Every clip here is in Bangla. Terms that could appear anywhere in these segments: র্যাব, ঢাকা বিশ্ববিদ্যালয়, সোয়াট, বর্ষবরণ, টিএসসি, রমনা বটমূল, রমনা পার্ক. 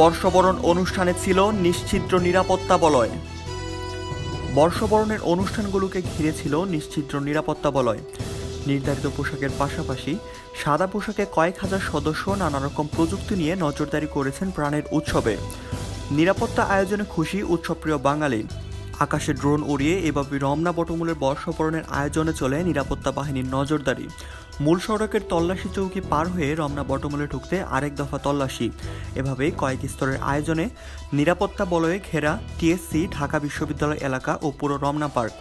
বর্ষবরণ অনুষ্ঠানে ছিল নিশ্চিদ্র নিরাপত্তা বলয়। বর্ষবরণের অনুষ্ঠানগুলোকে ঘিরে ছিল নিশ্চিদ্র নিরাপত্তা বলয়। নির্ধারিত পোশাকের পাশাপাশি সাদা পোশাকে কয়েক হাজার সদস্য নানারকম প্রযুক্তি নিয়ে নজরদারি করেছেন প্রাণের উৎসবে। নিরাপত্তা আয়োজনে খুশি উৎসবপ্রিয় বাঙালি। আকাশে ড্রোন উড়িয়ে এভাবে রমনা বটমূলের বর্ষবরণের আয়োজনে চলে নিরাপত্তা বাহিনীর নজরদারি। মূল সড়কের তল্লাশি চৌকি পার হয়ে রমনা বটমূলে ঢুকতে আরেক দফা তল্লাশি। এভাবে কয়েক স্তরের আয়োজনে নিরাপত্তা বলয়ে ঘেরা টিএসসি, ঢাকা বিশ্ববিদ্যালয় এলাকা ও পুরো রমনা পার্ক।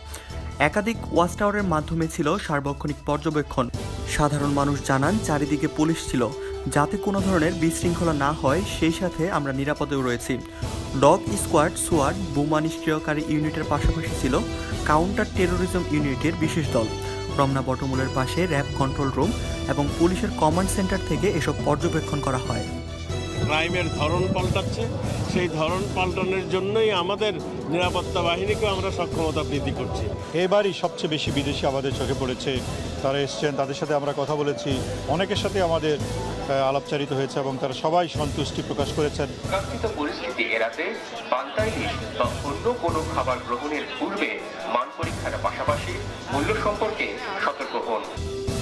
একাধিক ওয়াচ টাওয়ারের মাধ্যমে ছিল সার্বক্ষণিক পর্যবেক্ষণ। সাধারণ মানুষ জানান, চারিদিকে পুলিশ ছিল, যাতে কোনো ধরনের বিশৃঙ্খলা না হয়, সেই সাথে আমরা নিরাপদেও রয়েছি। ডগ স্কোয়াড, সোয়াট, বোমা নিষ্ক্রিয়কারী ইউনিটের পাশাপাশি ছিল কাউন্টার টেররিজম ইউনিটের বিশেষ দল। রমনা বটমূলের পাশে র্যাব কন্ট্রোল রুম এবং পুলিশের কমান্ড সেন্টার থেকে এসব পর্যবেক্ষণ করা হয়। ক্রাইমের ধরন পাল্টাচ্ছে, সেই ধরন পাল্টানোর জন্যই আমাদের নিরাপত্তা বাহিনীকে আমরা সক্ষমতা বৃদ্ধি করছি। এবারই সবচেয়ে বেশি বিদেশি আমাদের চোখে পড়েছে, তারা এসছেন, তাদের সাথে আমরা কথা বলেছি, অনেকের সাথে আমাদের আলাপচারিত হয়েছে এবং তারা সবাই সন্তুষ্টি প্রকাশ করেছেন। কাঙ্ক্ষিত পরিস্থিতি এড়াতে পান্তা ইলিশ বা অন্য কোনো খাবার গ্রহণের পূর্বে মান পরীক্ষার পাশাপাশি মূল্য সম্পর্কে সতর্ক হন।